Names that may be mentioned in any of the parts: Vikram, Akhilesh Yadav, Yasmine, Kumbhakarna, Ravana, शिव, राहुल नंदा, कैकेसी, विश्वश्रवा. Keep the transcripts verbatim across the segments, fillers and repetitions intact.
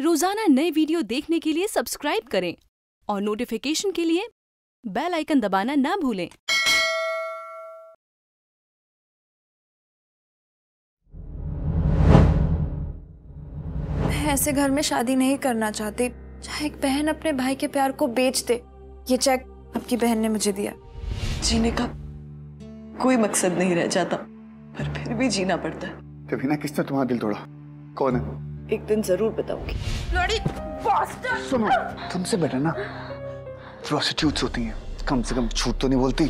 रोजाना नए वीडियो देखने के लिए सब्सक्राइब करें और नोटिफिकेशन के लिए बेल आइकन दबाना ना भूलें। मैं ऐसे घर में शादी नहीं करना चाहती जहाँ एक बहन अपने भाई के प्यार को बेच दे। ये चेक आपकी बहन ने मुझे दिया। जीने का कोई मकसद नहीं रह जाता पर फिर भी जीना पड़ता है। तो बिना किसने तुम्हारा दिल तोड़ा? कौन है? एक दिन जरूर बताऊंगी। लड़ी बॉस्टर। सुनो, तुमसे बेटर ना प्रोस्टिट्यूट्स होती हैं, कम से कम झूठ तो नहीं बोलती।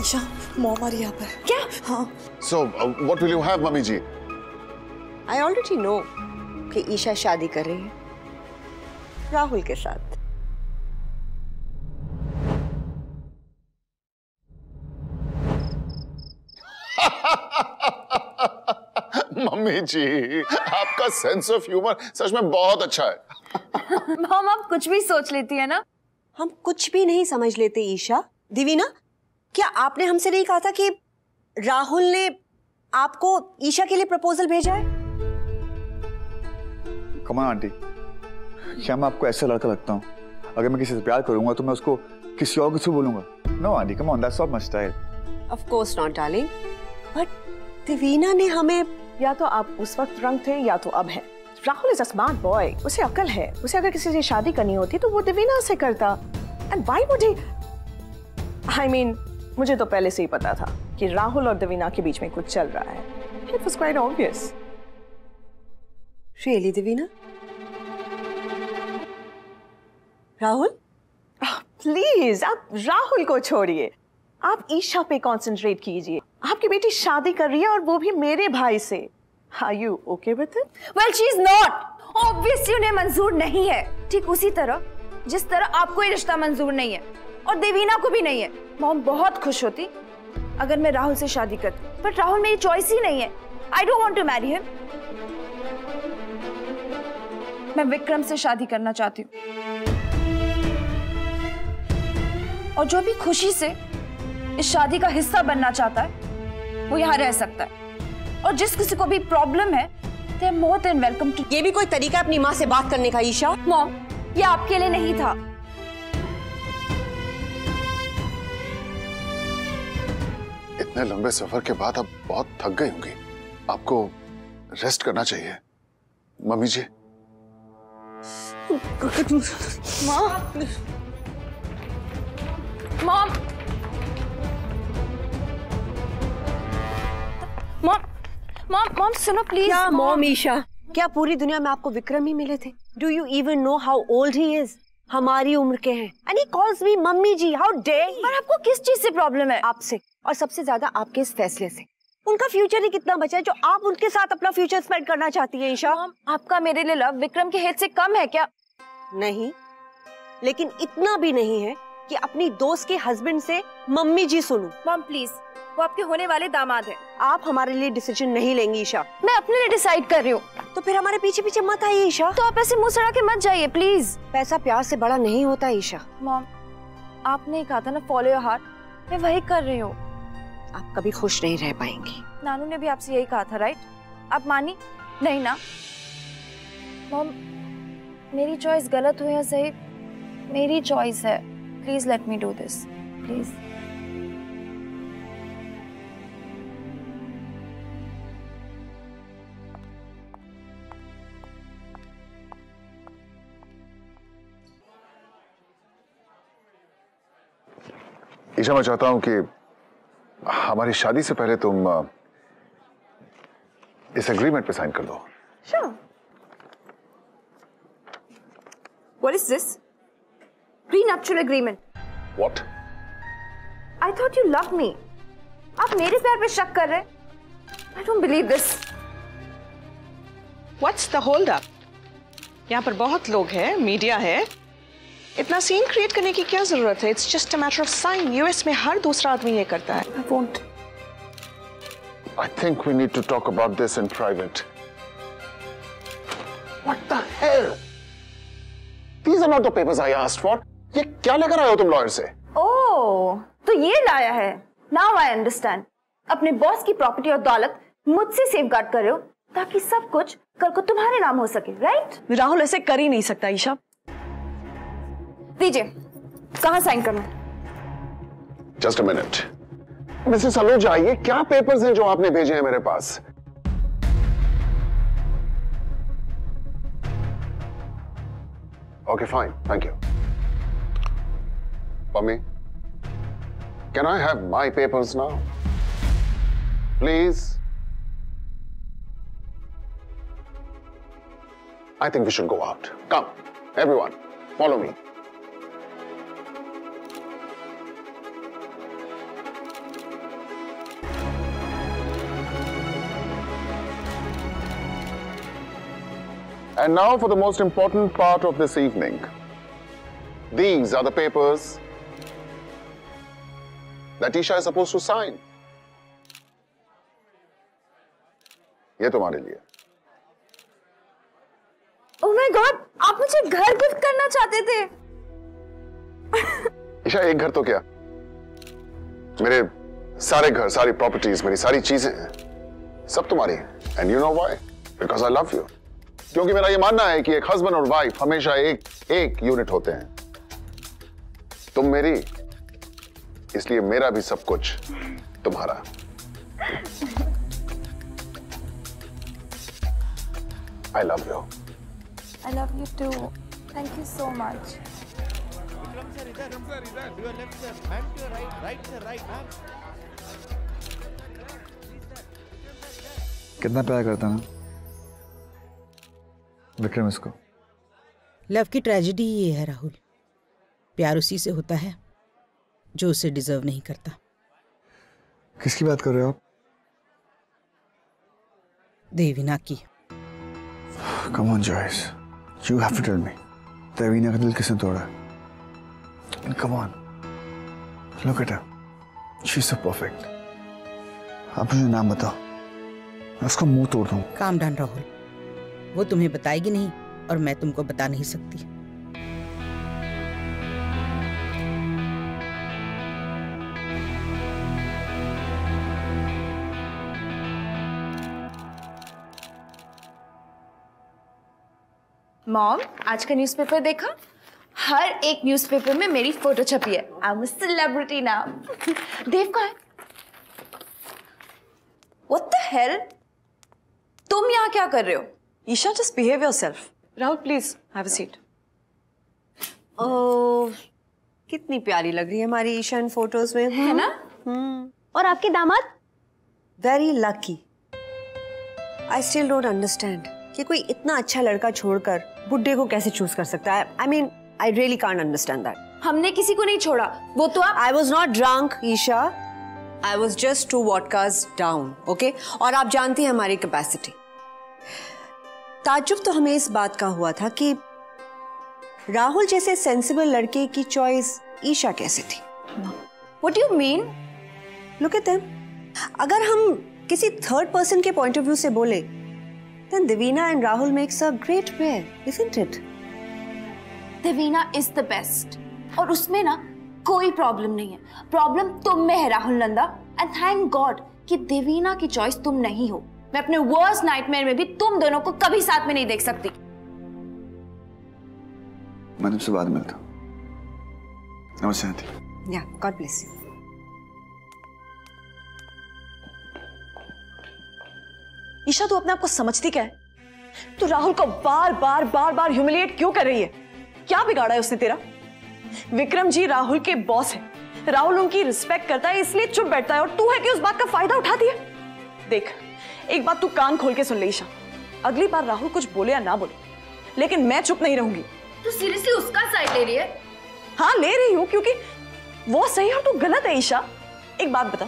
ईशा, मॉम आ रही यहाँ पर। क्या? हाँ। So what will you have, mummy ji? I already know कि ईशा शादी कर रही है राहुल के साथ। मम्मी जी, आपका सेंस ऑफ ह्यूमर सच में बहुत अच्छा है। मॉम आप कुछ भी सोच लेती है ना। हम कुछ भी नहीं समझ लेते ईशा। दिवीना, क्या आपने हमसे नहीं कहा था कि राहुल ने आपको ईशा के लिए प्रपोजल भेजा है? कमाल आंटी, क्या मैं आपको ऐसा लड़का लगता हूँ? अगर मैं किसी से प्यार करूंगा तो मैं उसको किसी और किसी बोलूंगा? No aunty, come on, that's not my style. Of course not darling, but Divina ने हमें, या तो आप उस वक्त रंग थे या तो अब है। Rahul is a smart boy, उसे अकल है। उसे अगर किसी से शादी करनी होती तो वो दिवीना से करता। And why would he? I mean, मुझे तो पहले से ही पता था कि राहुल और दिवीना के बीच में कुछ चल रहा है। It was quite obvious. Really Divina? Rahul? Please आप राहुल को छोड़िए, आप ईशा पे कॉन्सेंट्रेट कीजिए। आपकी बेटी शादी कर रही है और वो भी मेरे भाई से। Are you okay with it? Well, she is not. Obviously उन्हें मंजूर नहीं है, ठीक उसी तरह जिस तरह आपको ये रिश्ता मंजूर नहीं है और देवीना को भी नहीं है। मॉम बहुत खुश होती अगर मैं राहुल से शादी करती, बट राहुल मेरी चॉइस ही नहीं है। I don't want to marry him. मैं विक्रम से शादी करना चाहती हूँ और जो भी खुशी से इस शादी का हिस्सा बनना चाहता है वो यहाँ रह सकता है। और जिस किसी को भी प्रॉब्लम है, they are more than welcome to... ये भी कोई तरीका अपनी माँ से बात करने का ईशा? मॉम, ये आपके लिए नहीं था। इतने लंबे सफर के बाद आप बहुत थक गई होंगी, आपको रेस्ट करना चाहिए। मम्मी जी। Mom, mom, mom, mom, mom सुनो प्लीज। क्या मॉम? ईशा, क्या पूरी दुनिया में आपको विक्रम ही मिले थे? Do you even know how old he is? हमारी उम्र के हैं and he calls me mummy ji. How dare he? पर आपको किस चीज से प्रॉब्लम है? आपसे, और सबसे ज्यादा आपके इस फैसले से। उनका फ्यूचर ही कितना बचा है जो आप उनके साथ अपना फ्यूचर स्पेंड करना चाहती है। ईशा, आपका मेरे लिए लव विक्रम के हित से कम है क्या? नहीं, लेकिन इतना भी नहीं है कि अपनी दोस्त के हस्बैंड से मम्मी जी सुनूं। मॉम प्लीज, वो आपके होने वाले दामाद हैं। आप हमारे लिए डिसीजन नहीं लेंगी ईशा। मैं अपने लिए डिसाइड कर रही हूँ। तो फिर हमारे पीछे पीछे मत आइए ईशा। तो आप ऐसे मुंह सड़ा के मत जाइए प्लीज। पैसा प्यार से बड़ा नहीं होता ईशा। मॉम, आपने कहा था ना फॉलो योर हार्ट, मैं वही कर रही हूँ। आप कभी खुश नहीं रह पाएंगी। नानू ने भी आपसे यही कहा था, राइट? आप मानी नहीं ना? मॉम, मेरी चॉइस गलत हो या सही, मेरी चॉइस है। Please let me do this, please. Isha, मैं चाहता हूं कि हमारी शादी से पहले तुम इस एग्रीमेंट पे साइन कर दो। Sure. What is this? Prenuptial agreement. What? I thought you loved me. आप मेरे प्यार पे शक कर रहे हैं? I don't believe this. What's the hold up? यहाँ पर बहुत लोग हैं, मीडिया है, इतना सीन क्रिएट करने की क्या जरूरत है? It's just a matter of sign. US में हर दूसरा आदमी ये करता है। I won't. I think we need to talk about this in private. What the hell? These are not the papers I asked for. ये क्या लेकर आए हो तुम लॉयर से? ओह, तो ये लाया है। Now I understand. अपने बॉस की प्रॉपर्टी और दौलत मुझसे सेफगार्ड कर रहे हो ताकि सब कुछ कल को तुम्हारे नाम हो सके, राइट? राहुल ऐसे कर ही नहीं सकता। ईशा दीजिए, कहाँ साइन करना? Just a minute Mrs Anuja, ये क्या पेपर्स हैं जो आपने भेजे हैं मेरे पास? Okay fine, thank you. Mummy, can I have my papers now please? I think we should go out. Come, everyone, follow me. And now for the most important part of this evening. These are the papers that Isha is supposed to sign. ये तुम्हारे लिए। Oh my God, आप मुझे घर gift करना चाहते थे। ईशा, एक घर तो क्या, मेरे सारे घर, सारी प्रॉपर्टीज, मेरी सारी चीजें हैं, सब तुम्हारी हैं। And you know why? Because I love you. क्योंकि मेरा ये मानना है कि एक हस्बैंड और वाइफ हमेशा एक एक यूनिट होते हैं। तुम मेरी, इसलिए मेरा भी सब कुछ तुम्हारा। I love you. I love you too. Thank you so much. Vikram sir, idhar, idhar, idhar. To your left, sir. Ma'am, to your right, right, sir, right, ma'am. कितना प्यार करता ना विक्रम इसको। लव की ट्रेजेडी ये है राहुल, प्यार उसी से होता है जो उसे डिजर्व नहीं करता। किसकी बात कर रहे हो आप? देवीना की। Come on, Joyce. You have to tell me. Devina का दिल किसने तोड़ा? Come on. Look at her. She's so perfect. आप मुझे नाम बताओ, मैं उसका मुंह तोड़ दूँ। Calm down, Rahul. वो तुम्हें बताएगी नहीं और मैं तुमको बता नहीं सकती। मॉम, आज का न्यूज़पेपर देखा? हर एक न्यूज़पेपर में मेरी फोटो छपी है। I am a celebrity now. Dev कहाँ है? What the hell? तुम यहाँ क्या कर रहे हो? Isha, just behave yourself. Rahul please have a seat. Oh, कितनी प्यारी लग रही है हमारी ईशा इन फोटोज में, है ना? हम्म। और आपके दामाद? Very lucky. I still don't understand कि कोई इतना अच्छा लड़का छोड़कर बुड्ढे को कैसे चूज कर सकता है। I mean, I really can't understand that. हमने किसी को नहीं छोड़ा, वो तो आप। I was not drunk, Isha. I was just two vodkas down, okay? और आप जानती हैं हमारी कैपेसिटी। ताज्जुब तो हमें इस बात का हुआ था कि राहुल जैसे सेंसिबल लड़के की चॉइस ईशा कैसे थी। What do you mean? Look at them. अगर हम किसी थर्ड पर्सन के पॉइंट ऑफ व्यू से बोले, then Devina and Rahul makes a great pair, isn't it? Devina is the best. और उसमें ना कोई प्रॉब्लम नहीं है। प्रॉब्लम तुम में है राहुल नंदा। And thank God कि देवीना की चॉइस तुम नहीं हो। मैं अपने worst nightmare में भी तुम दोनों को कभी साथ में नहीं देख सकती। मैं तुमसे बाद में मिलता हूँ। नमस्ते aunty. Yeah, God bless you. Isha, तू अपने आप को समझती क्या है? तू राहुल को बार बार बार बार ह्यूमिलिएट क्यों कर रही है? क्या बिगाड़ा है उसने तेरा? विक्रम जी राहुल के बॉस है, राहुल उनकी रिस्पेक्ट करता है, इसलिए चुप बैठता है, और तू है कि उस बात का फायदा उठाती है। देख, एक बात तू कान खोल के सुन ले ईशा, अगली बार राहुल कुछ बोले या ना बोले, लेकिन मैं चुप नहीं रहूंगी। तू सीरियसली उसका साइड ले रही है? हाँ ले रही हूँ, क्योंकि वो सही और तू गलत है। ईशा, एक बात बता,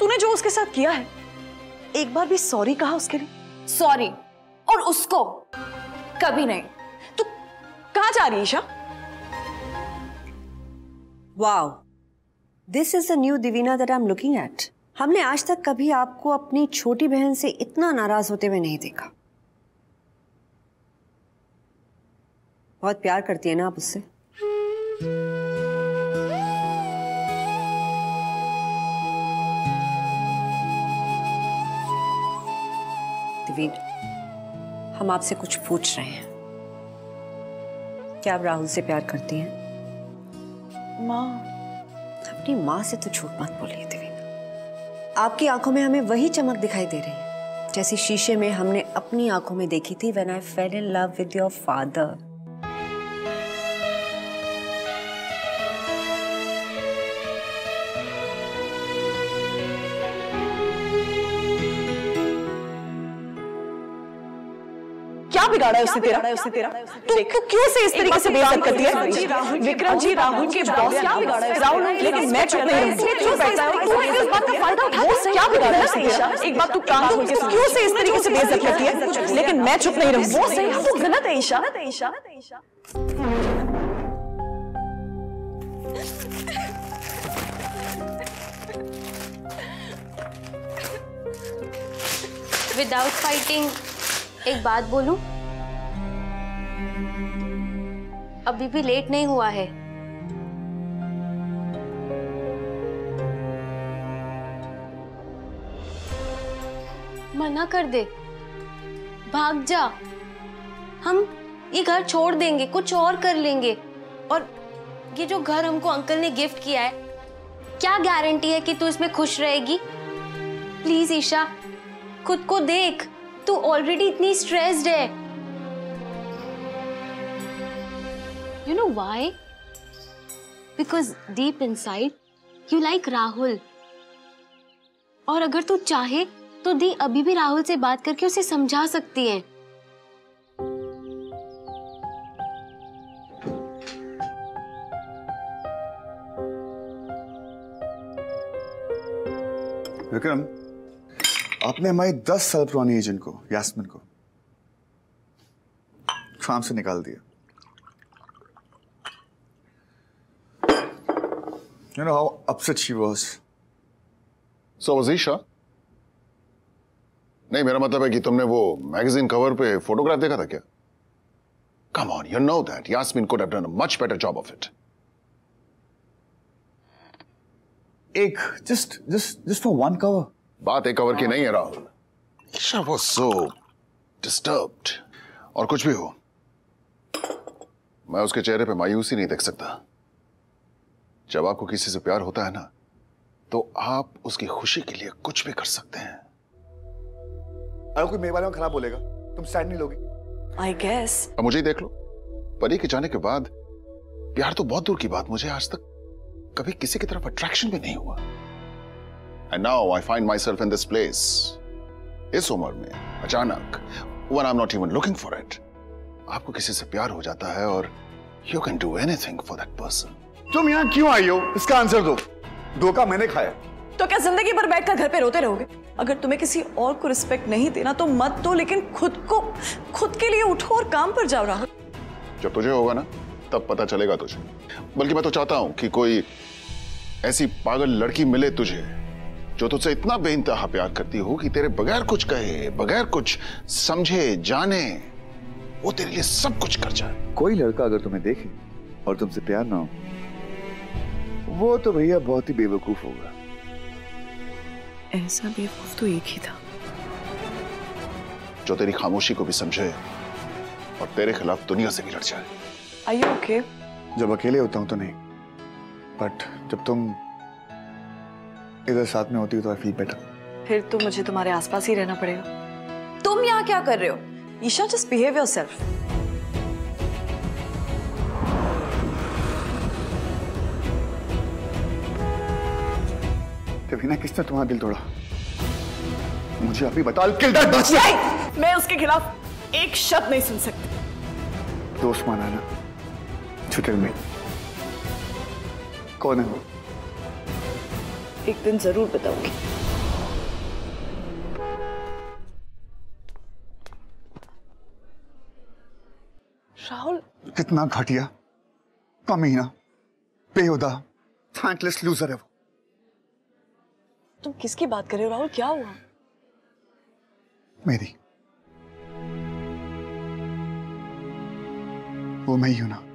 तूने जो उसके साथ किया है, एक बार भी सॉरी कहा उसके लिए? सॉरी और उसको कभी नहीं। तू कहाँ जा रही है Isha? Wow, this is the new Devina that I am looking at. हमने आज तक कभी आपको अपनी छोटी बहन से इतना नाराज होते हुए नहीं देखा। बहुत प्यार करती है ना आप उससे? हम आपसे कुछ पूछ रहे हैं। क्या आप राहुल से प्यार करती हैं? माँ, अपनी माँ से तो झूठ मत बोलिए देवीना। आपकी आंखों में हमें वही चमक दिखाई दे रही है जैसे शीशे में हमने अपनी आंखों में देखी थी when I fell in love with your father. बिगाड़ा है उसने तेरा, उसने तेरा, तू क्यों से इस तरीके से बेइज्जत करती है? विक्रम जी राहुल के बॉस, क्या बिगाड़ा है राहुल? लेकिन मैं चुप नहीं हूं, क्यों बैठा है तू? इस बात का फायदा उठा, क्या बिगाड़ा है उसने तेरा? एक बात तू कान खोल के सुन, क्यों से इस तरीके से बेइज्जत करती है? लेकिन मैं चुप नहीं रहूं, वो सही है, तू गलत है ईशा। विदाउट फाइटिंग एक बात बोलूं, अभी भी लेट नहीं हुआ है। मना कर दे, भाग जा, हम ये घर छोड़ देंगे, कुछ और कर लेंगे। और ये जो घर हमको अंकल ने गिफ्ट किया है, क्या गारंटी है कि तू इसमें खुश रहेगी? प्लीज ईशा, खुद को देख, तू ऑलरेडी इतनी स्ट्रेस्ड है। You know why? Because deep inside you like Rahul. और अगर तू चाहे तो दी अभी भी राहुल से बात करके उसे समझा सकती है। विक्रम, आपने हमारी दस साल पुरानी एजेंट को, यास्मिन को, काम से निकाल दिया। You know how upset she was. So was Isha. नहीं, मेरा मतलब है कि तुमने वो मैगजीन कवर पे फोटोग्राफ देखा था क्या? Come on, you know that Yasmine could have done a much better job of it. एक just just just for one cover. बात एक कवर की नहीं है Rahul. Isha was so disturbed. और कुछ भी हो, मैं उसके चेहरे पे मायूसी नहीं देख सकता। जब आपको किसी से प्यार होता है ना, तो आप उसकी खुशी के लिए कुछ भी कर सकते हैं। अगर कोई मेरे बारे में खराब बोलेगा, तुम सैड नहीं लोगी? I guess। अब मुझे ही देख लो, परी के जाने के बाद प्यार तो बहुत दूर की बात, मुझे आज तक कभी किसी की तरफ अट्रैक्शन भी नहीं हुआ। And now I find myself in this place. इस उम्र में अचानक, when I'm not even looking for it, आपको किसी से प्यार हो जाता है और you can do anything for that person. तुम यहाँ क्यों आई हो? इसका आंसर दो। धोखा मैंने खाया। तो क्या जिंदगी भर बैठकर घर पे रोते रहोगे? अगर तुम्हें किसी और को रिस्पेक्ट नहीं देना तो मत दो, लेकिन खुद को, खुद के लिए उठो और काम पर जाओ राहुल। जब तुझे होगा ना, तब पता चलेगा तुझे। बल्कि मैं तो चाहता हूँ कि कोई ऐसी पागल लड़की मिले तुझे जो तुझसे इतना बेइंतहा प्यार करती हो कि तेरे बगैर कुछ कहे, बगैर कुछ समझे जाने, वो तेरे लिए सब कुछ कर जाए। कोई लड़का अगर तुम्हें देखे और तुमसे प्यार ना हो, वो तो भैया बहुत ही बेवकूफ होगा। ऐसा बेवकूफ तो एक ही था जो तेरी खामोशी को भी समझे और तेरे खिलाफ दुनिया से भी लड़ जाए। Are you okay? जब अकेले होता हूं तो नहीं, बट जब तुम इधर साथ में होती हो तो आई फील बेटर। फिर तो मुझे तुम्हारे आसपास ही रहना पड़ेगा। तुम यहाँ क्या कर रहे हो? Isha, just behave yourself. Devina, किसने तुम्हारा दिल तोड़ा? मुझे आप ही बता। मैं उसके खिलाफ एक शब्द नहीं सुन सकती। दोस्त माना ना, छुट्टी में कौन है वो? एक दिन जरूर बताऊंगी। राहुल, कितना घटिया, कमीना, बेहुदा, थैंकलेस लूजर है वो। तुम किसकी बात कर रहे हो राहुल? क्या हुआ? मेरी, वो मैं ही हूं ना।